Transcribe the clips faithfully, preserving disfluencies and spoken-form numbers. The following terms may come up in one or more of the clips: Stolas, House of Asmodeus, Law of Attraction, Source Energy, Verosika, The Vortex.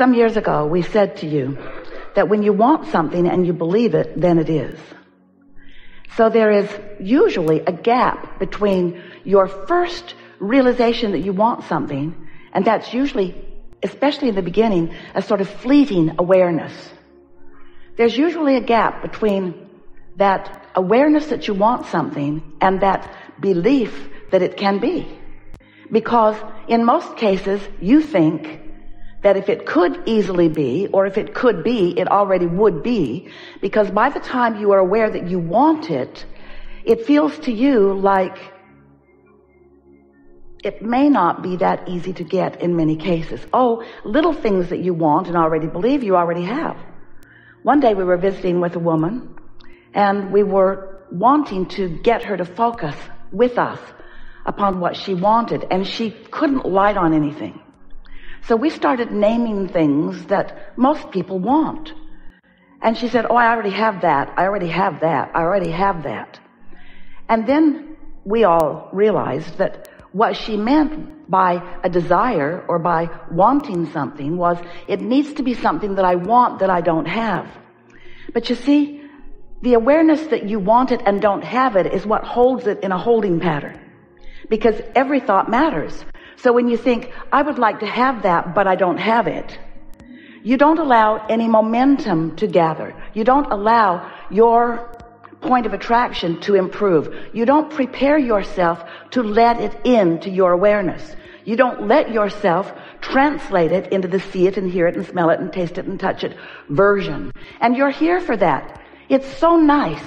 Some years ago, we said to you that when you want something and you believe it, then it is. So there is usually a gap between your first realization that you want something, and that's usually, especially in the beginning, a sort of fleeting awareness. There's usually a gap between that awareness that you want something and that belief that it can be. Because in most cases, you think that if it could easily be, or if it could be, it already would be, because by the time you are aware that you want it, it feels to you like it may not be that easy to get in many cases. Oh, little things that you want and already believe you already have. One day we were visiting with a woman, and we were wanting to get her to focus with us upon what she wanted, and she couldn't light on anything. So we started naming things that most people want. And she said, oh, I already have that. I already have that. I already have that. And then we all realized that what she meant by a desire or by wanting something was, it needs to be something that I want that I don't have. But you see, the awareness that you want it and don't have it is what holds it in a holding pattern. Because every thought matters. So when you think, I would like to have that, but I don't have it, you don't allow any momentum to gather. You don't allow your point of attraction to improve. You don't prepare yourself to let it into your awareness. You don't let yourself translate it into the see it and hear it and smell it and taste it and touch it version. And you're here for that. It's so nice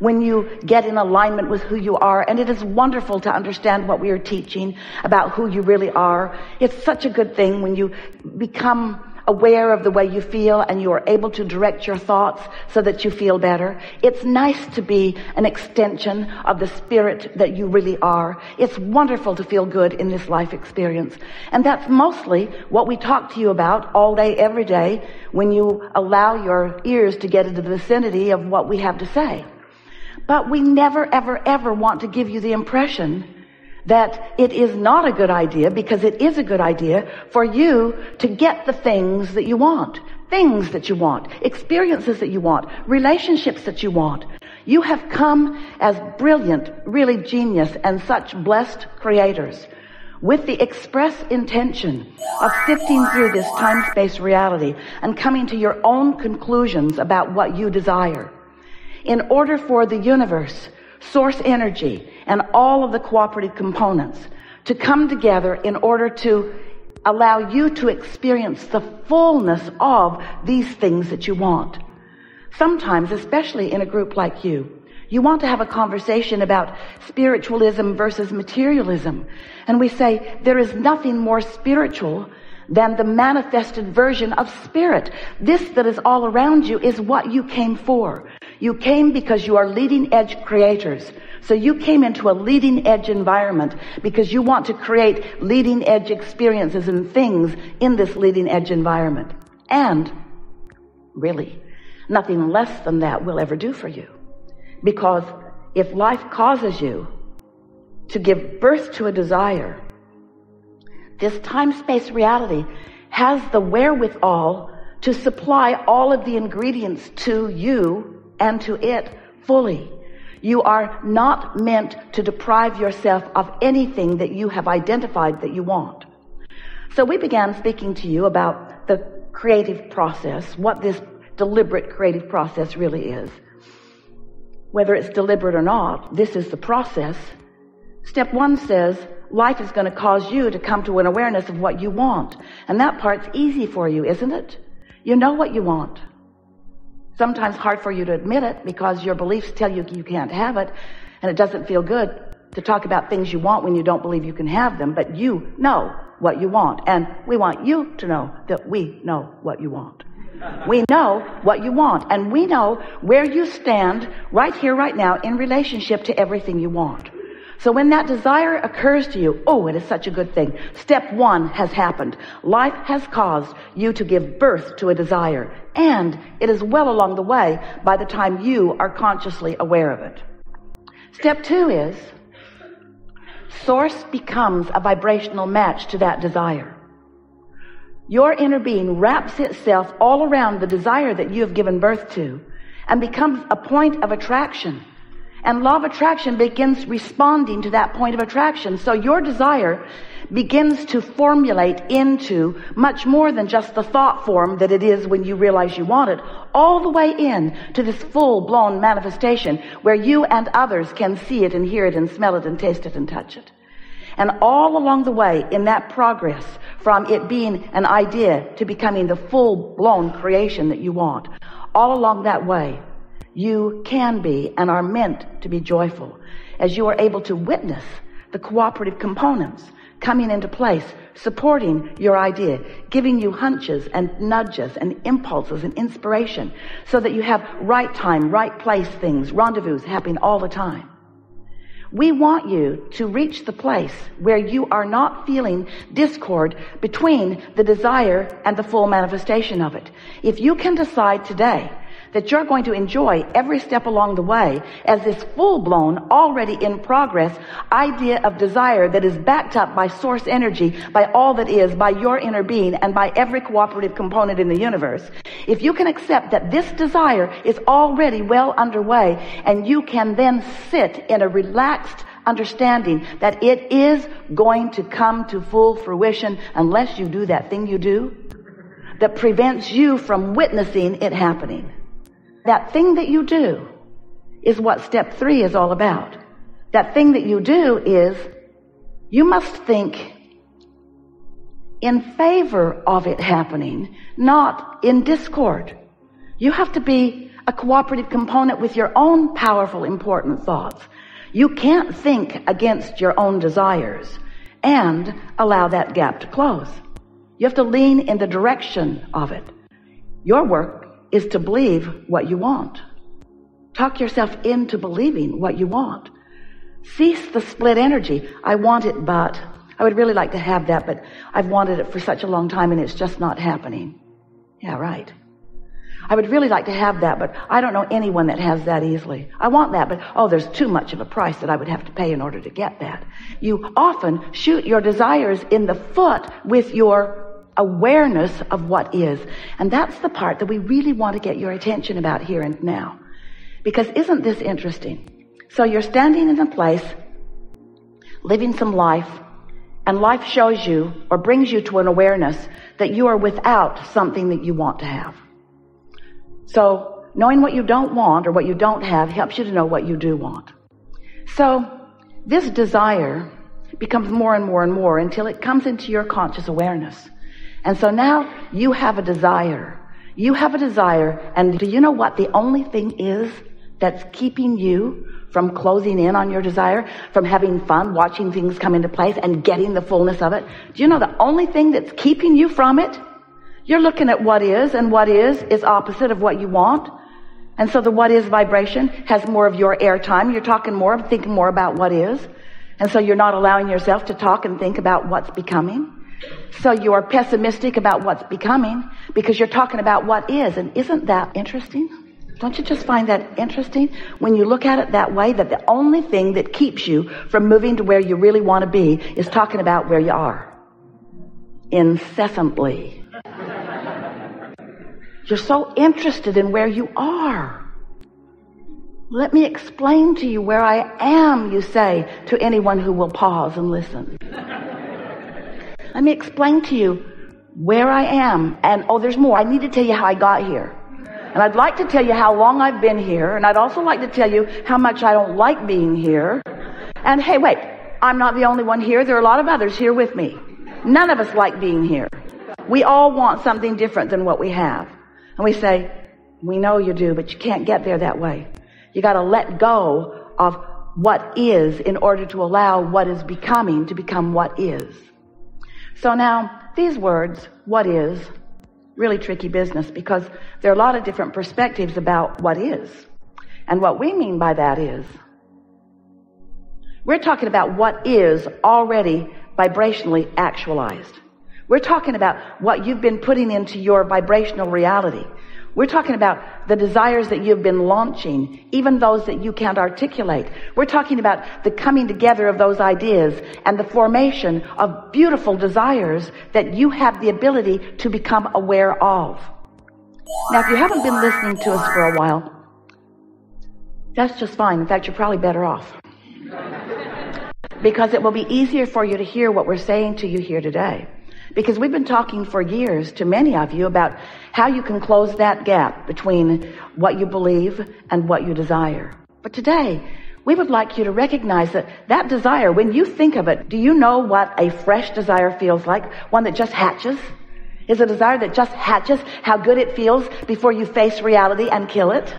when you get in alignment with who you are, and it is wonderful to understand what we are teaching about who you really are. It's such a good thing when you become aware of the way you feel and you are able to direct your thoughts so that you feel better. It's nice to be an extension of the spirit that you really are. It's wonderful to feel good in this life experience. And that's mostly what we talk to you about all day, every day, when you allow your ears to get into the vicinity of what we have to say. But we never, ever, ever want to give you the impression that it is not a good idea, because it is a good idea for you to get the things that you want, things that you want, experiences that you want, relationships that you want. You have come as brilliant, really genius, and such blessed creators with the express intention of sifting through this time-space reality and coming to your own conclusions about what you desire. In order for the universe, source energy, and all of the cooperative components to come together in order to allow you to experience the fullness of these things that you want. Sometimes, especially in a group like you, you want to have a conversation about spiritualism versus materialism. And we say, there is nothing more spiritual than the manifested version of spirit. This that is all around you is what you came for. You came because you are leading edge creators. So you came into a leading edge environment because you want to create leading edge experiences and things in this leading edge environment. And really, nothing less than that will ever do for you. Because if life causes you to give birth to a desire, this time-space reality has the wherewithal to supply all of the ingredients to you and to it fully. You are not meant to deprive yourself of anything that you have identified that you want. So we began speaking to you about the creative process, what this deliberate creative process really is. Whether it's deliberate or not, this is the process. Step one says, life is going to cause you to come to an awareness of what you want. And that part's easy for you, isn't it? You know what you want. Sometimes hard for you to admit it because your beliefs tell you you can't have it. And it doesn't feel good to talk about things you want when you don't believe you can have them. But you know what you want. And we want you to know that we know what you want. We know what you want. And we know where you stand right here, right now, in relationship to everything you want. So when that desire occurs to you, oh, it is such a good thing. Step one has happened. Life has caused you to give birth to a desire. And it is well along the way by the time you are consciously aware of it. Step two is, source becomes a vibrational match to that desire. Your inner being wraps itself all around the desire that you have given birth to and becomes a point of attraction. And law of attraction begins responding to that point of attraction. So your desire begins to formulate into much more than just the thought form that it is when you realize you want it, all the way in to this full-blown manifestation where you and others can see it and hear it and smell it and taste it and touch it. And all along the way in that progress, from it being an idea to becoming the full-blown creation that you want, all along that way, you can be and are meant to be joyful, as you are able to witness the cooperative components coming into place, supporting your idea, giving you hunches and nudges and impulses and inspiration, so that you have right time, right place things, rendezvous happening all the time. We want you to reach the place where you are not feeling discord between the desire and the full manifestation of it. If you can decide today that you're going to enjoy every step along the way as this full-blown, already in progress idea of desire that is backed up by source energy, by all that is, by your inner being, and by every cooperative component in the universe. If you can accept that this desire is already well underway, and you can then sit in a relaxed understanding that it is going to come to full fruition unless you do that thing you do that prevents you from witnessing it happening. That thing that you do is what step three is all about. That thing that you do is you must think in favor of it happening, not in discord. You have to be a cooperative component with your own powerful, important thoughts. You can't think against your own desires and allow that gap to close. You have to lean in the direction of it. Your work is to believe what you want. Talk yourself into believing what you want. Cease the split energy. I want it, but I would really like to have that, but I've wanted it for such a long time and it's just not happening. Yeah, right. I would really like to have that, but I don't know anyone that has that easily. I want that, but oh, there's too much of a price that I would have to pay in order to get that. You often shoot your desires in the foot with your awareness of what is, and that's the part that we really want to get your attention about here and now, because isn't this interesting? So you're standing in a place living some life, and life shows you or brings you to an awareness that you are without something that you want to have. So knowing what you don't want or what you don't have helps you to know what you do want. So this desire becomes more and more and more until it comes into your conscious awareness. And so now you have a desire. You have a desire. And do you know what the only thing is that's keeping you from closing in on your desire, from having fun, watching things come into place and getting the fullness of it? Do you know the only thing that's keeping you from it? You're looking at what is, and what is is opposite of what you want. And so the what is vibration has more of your airtime. You're talking more, thinking more about what is. And so you're not allowing yourself to talk and think about what's becoming. So you are pessimistic about what's becoming because you're talking about what is. And isn't that interesting? Don't you just find that interesting when you look at it that way, that the only thing that keeps you from moving to where you really want to be is talking about where you are incessantly? You're so interested in where you are. Let me explain to you where I am, you say to anyone who will pause and listen. Let me explain to you where I am. And oh, there's more. I need to tell you how I got here. And I'd like to tell you how long I've been here. And I'd also like to tell you how much I don't like being here. And hey, wait, I'm not the only one here. There are a lot of others here with me. None of us like being here. We all want something different than what we have. And we say, we know you do, but you can't get there that way. You got to let go of what is in order to allow what is becoming to become what is. So now these words, what is, really tricky business, because there are a lot of different perspectives about what is. And what we mean by that is, we're talking about what is already vibrationally actualized. We're talking about what you've been putting into your vibrational reality, We're talking about the desires that you've been launching, even those that you can't articulate. We're talking about the coming together of those ideas and the formation of beautiful desires that you have the ability to become aware of. Now, if you haven't been listening to us for a while, that's just fine. In fact, you're probably better off. Because it will be easier for you to hear what we're saying to you here today. Because we've been talking for years to many of you about how you can close that gap between what you believe and what you desire. But today, we would like you to recognize that that desire, when you think of it, do you know what a fresh desire feels like? One that just hatches? Is a desire that just hatches how good it feels before you face reality and kill it?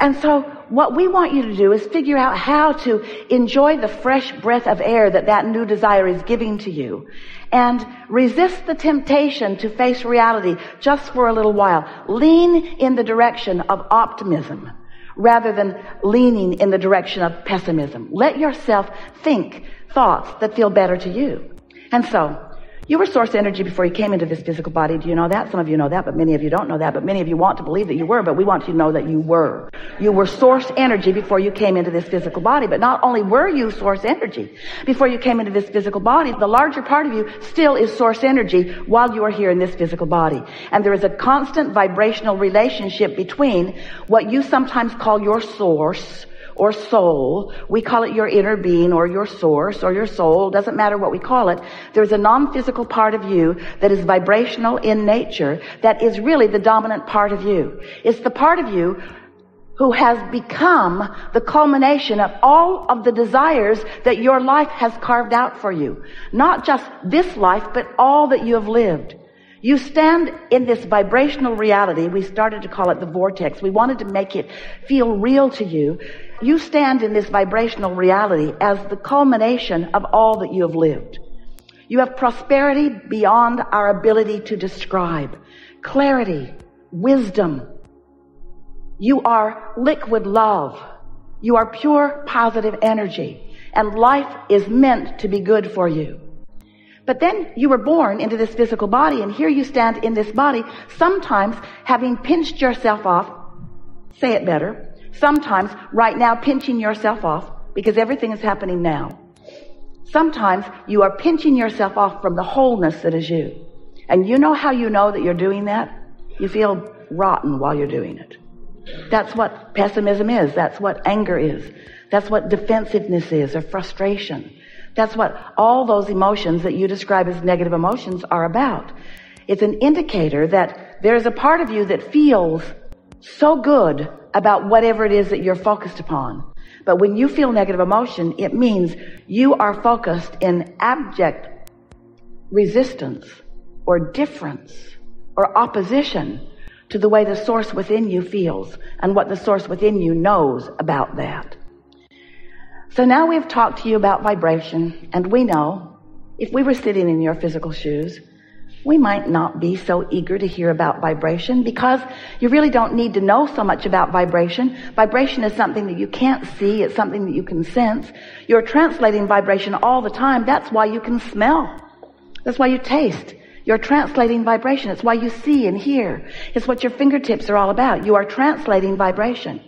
And so what we want you to do is figure out how to enjoy the fresh breath of air that that new desire is giving to you, and resist the temptation to face reality just for a little while. Lean in the direction of optimism rather than leaning in the direction of pessimism. Let yourself think thoughts that feel better to you. And so you were source energy before you came into this physical body. Do you know that? Some of you know that, but many of you don't know that. But many of you want to believe that you were, but we want you to know that you were. You were source energy before you came into this physical body. But not only were you source energy before you came into this physical body, the larger part of you still is source energy while you are here in this physical body. And there is a constant vibrational relationship between what you sometimes call your source or soul. We call it your inner being or your source or your soul. Doesn't matter what we call it. There's a non-physical part of you that is vibrational in nature that is really the dominant part of you. It's the part of you who has become the culmination of all of the desires that your life has carved out for you. Not just this life, but all that you have lived. You stand in this vibrational reality. We started to call it the vortex. We wanted to make it feel real to you. You stand in this vibrational reality as the culmination of all that you have lived. You have prosperity beyond our ability to describe, clarity, wisdom. You are liquid love. You are pure positive energy, and life is meant to be good for you. But then you were born into this physical body, and here you stand in this body, sometimes having pinched yourself off, say it better, sometimes right now pinching yourself off, because everything is happening now. Sometimes you are pinching yourself off from the wholeness that is you. And you know how you know that you're doing that? You feel rotten while you're doing it. That's what pessimism is. That's what anger is. That's what defensiveness is, or frustration. That's what all those emotions that you describe as negative emotions are about. It's an indicator that there is a part of you that feels so good about whatever it is that you're focused upon. But when you feel negative emotion, it means you are focused in abject resistance or difference or opposition to the way the source within you feels and what the source within you knows about that. So now we've talked to you about vibration, and we know if we were sitting in your physical shoes, we might not be so eager to hear about vibration, because you really don't need to know so much about vibration. Vibration is something that you can't see. It's something that you can sense. You're translating vibration all the time. That's why you can smell. That's why you taste. You're translating vibration. It's why you see and hear. It's what your fingertips are all about. You are translating vibration.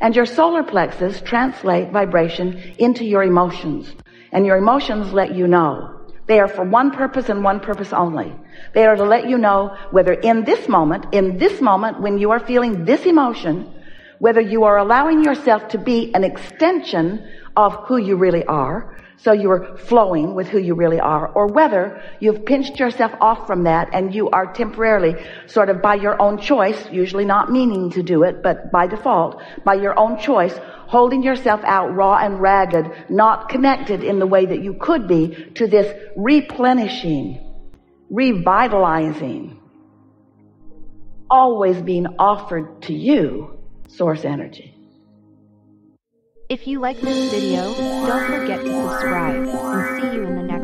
And your solar plexus translate vibration into your emotions. And your emotions let you know. They are for one purpose and one purpose only. They are to let you know whether in this moment, in this moment when you are feeling this emotion, whether you are allowing yourself to be an extension of who you really are, so you are flowing with who you really are, or whether you've pinched yourself off from that and you are temporarily, sort of by your own choice, usually not meaning to do it, but by default, by your own choice, holding yourself out raw and ragged, not connected in the way that you could be to this replenishing, revitalizing, always being offered to you source energy. If you like this video, don't forget to subscribe, and see you in the next one.